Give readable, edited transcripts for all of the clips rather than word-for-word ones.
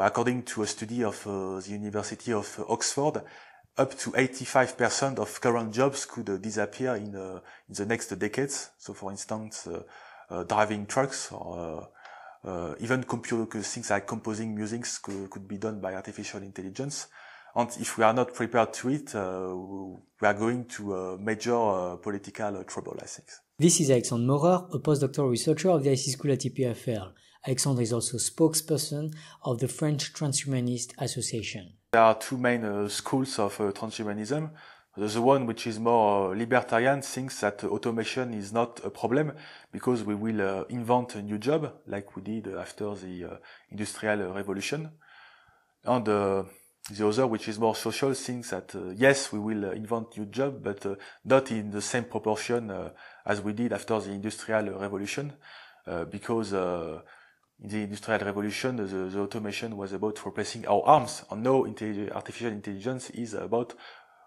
According to a study of the University of Oxford, up to 85% of current jobs could disappear in the next decades. So, for instance, driving trucks or even computer things like composing music could be done by artificial intelligence. And if we are not prepared to it, we are going to major political trouble, I think. This is Alexandre Maurer, a postdoctoral researcher of the IC School at EPFL. Alexandre is also spokesperson of the French Transhumanist Association. There are two main schools of transhumanism. The one which is more libertarian thinks that automation is not a problem because we will invent a new job like we did after the Industrial Revolution. And the other, which is more social, thinks that yes, we will invent new job, but not in the same proportion as we did after the Industrial Revolution, because in the Industrial Revolution, the automation was about replacing our arms, and now artificial intelligence is about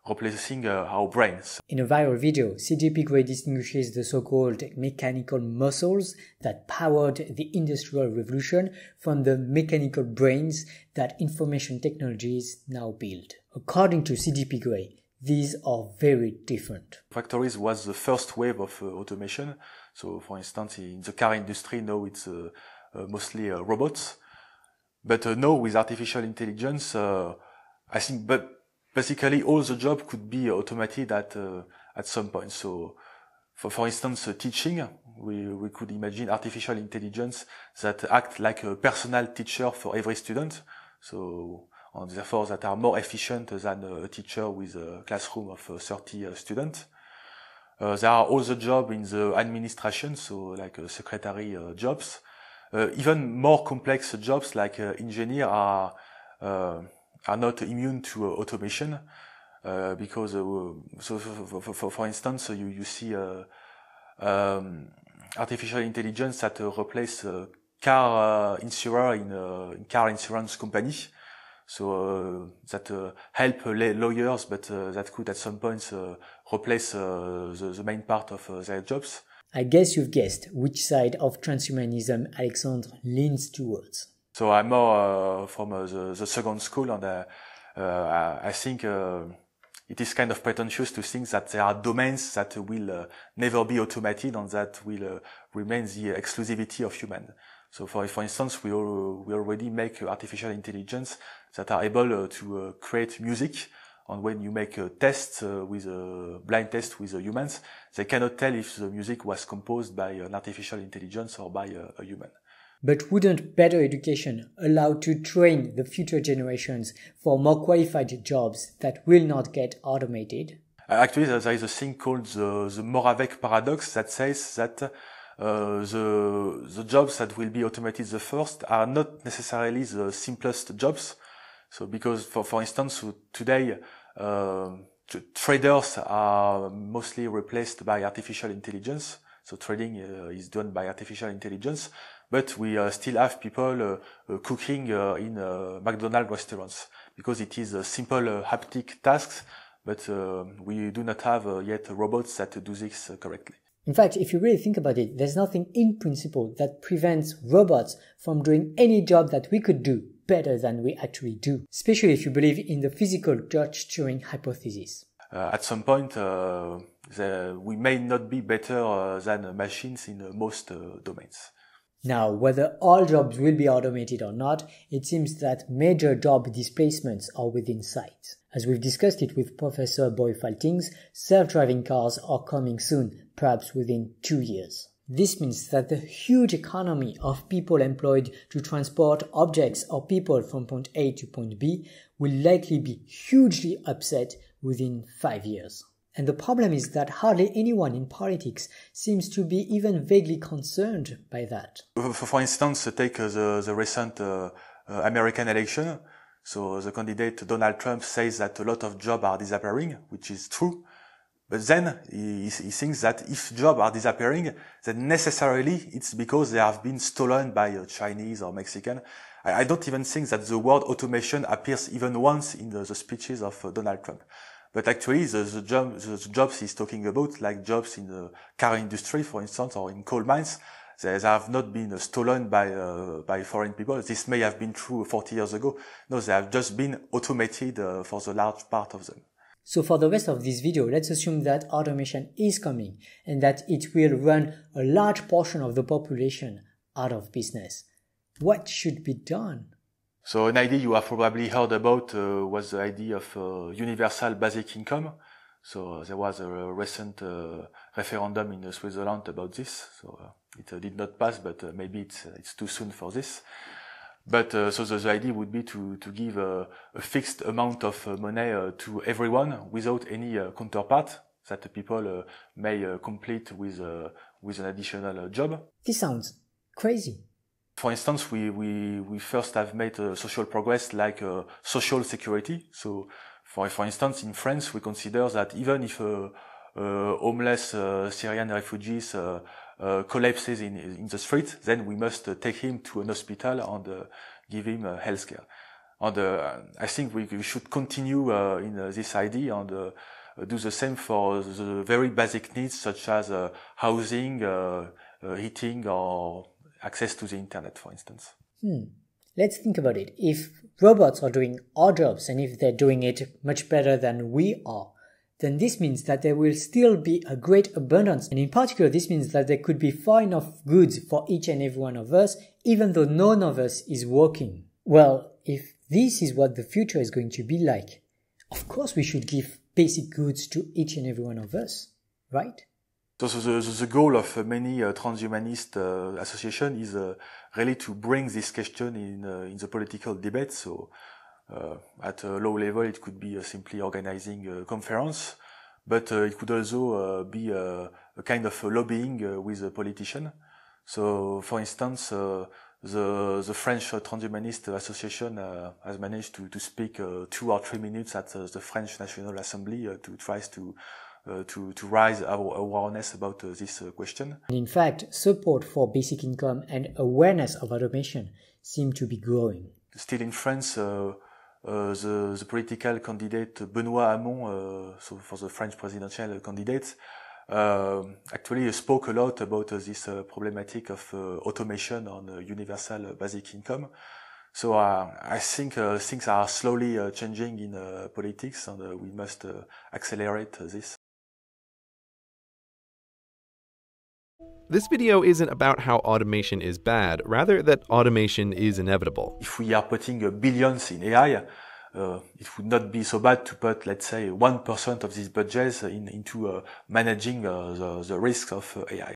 replacing our brains. In a viral video, CGP Grey distinguishes the so-called mechanical muscles that powered the Industrial Revolution from the mechanical brains that information technologies now build. According to CGP Grey, these are very different. Factories was the first wave of automation. So, for instance, in the car industry, now it's mostly robots. But now, with artificial intelligence, I think basically, all the job could be automated at some point. So, for instance, teaching, we could imagine artificial intelligence that act like a personal teacher for every student. So, and therefore, that are more efficient than a teacher with a classroom of 30 students. There are all the jobs in the administration, so like secretary jobs. Even more complex jobs like engineer are not immune to automation, because so for instance, you see artificial intelligence that replace car insurer in car insurance company, so that help lawyers, but that could at some point replace the main part of their jobs. I guess you've guessed which side of transhumanism Alexandre leans towards. So I'm more from the second school, and I think it is kind of pretentious to think that there are domains that will never be automated and that will remain the exclusivity of humans. So, for instance, we already make artificial intelligence that are able to create music. And when you make a test with a blind test with humans, they cannot tell if the music was composed by an artificial intelligence or by a human. But wouldn't better education allow to train the future generations for more qualified jobs that will not get automated? Actually, there is a thing called the Moravec paradox that says that the jobs that will be automated the first are not necessarily the simplest jobs. So because, for instance, today traders are mostly replaced by artificial intelligence. So trading is done by artificial intelligence, but we still have people cooking in McDonald's restaurants because it is a simple haptic tasks, but we do not have yet robots that do this correctly. In fact, if you really think about it, there's nothing in principle that prevents robots from doing any job that we could do better than we actually do, especially if you believe in the physical Church-Turing hypothesis. At some point, we may not be better than machines in most domains. Now, whether all jobs will be automated or not, it seems that major job displacements are within sight. As we've discussed it with Professor Boy-Faltings, self-driving cars are coming soon, perhaps within 2 years. This means that the huge economy of people employed to transport objects or people from point A to point B will likely be hugely upset within 5 years. And the problem is that hardly anyone in politics seems to be even vaguely concerned by that. For instance, take the recent American election. So the candidate Donald Trump says that a lot of jobs are disappearing, which is true. But then he thinks that if jobs are disappearing, then necessarily it's because they have been stolen by Chinese or Mexican. I don't even think that the word automation appears even once in the speeches of Donald Trump. But actually, the jobs he's talking about, like jobs in the car industry, for instance, or in coal mines, They have not been stolen by foreign people. This may have been true 40 years ago. No, they have just been automated for the large part of them. So for the rest of this video, let's assume that automation is coming and that it will run a large portion of the population out of business. What should be done? So an idea you have probably heard about was the idea of universal basic income. So there was a recent referendum in Switzerland about this. So it did not pass, but maybe it's too soon for this. But so the idea would be to give a fixed amount of money to everyone without any counterpart that the people may complete with an additional job. This sounds crazy. For instance, we first have made social progress like social security. So for instance, in France, we consider that even if homeless Syrian refugees collapses in the street, then we must take him to an hospital and give him health care. And I think we should continue in this idea and do the same for the very basic needs such as housing, heating, or access to the internet, for instance. Let's think about it. If robots are doing our jobs and if they're doing it much better than we are, then this means that there will still be a great abundance. And in particular, this means that there could be far enough goods for each and every one of us, even though none of us is working. Well, if this is what the future is going to be like, of course we should give basic goods to each and every one of us, right? So the goal of many transhumanist associations is really to bring this question in the political debate. So at a low level, it could be simply organizing a conference, but it could also be a kind of lobbying with a politician. So, for instance, the French Transhumanist Association has managed to speak 2 or 3 minutes at the French National Assembly to try to raise our awareness about this question. In fact, support for basic income and awareness of automation seem to be growing. Still in France, the political candidate Benoît Hamon, so for the French presidential candidate, actually spoke a lot about this problematic of automation on universal basic income. So I think things are slowly changing in politics, and we must accelerate this. This video isn't about how automation is bad, rather that automation is inevitable. If we are putting billions in AI, it would not be so bad to put, let's say, 1% of these budgets into managing the risks of AI.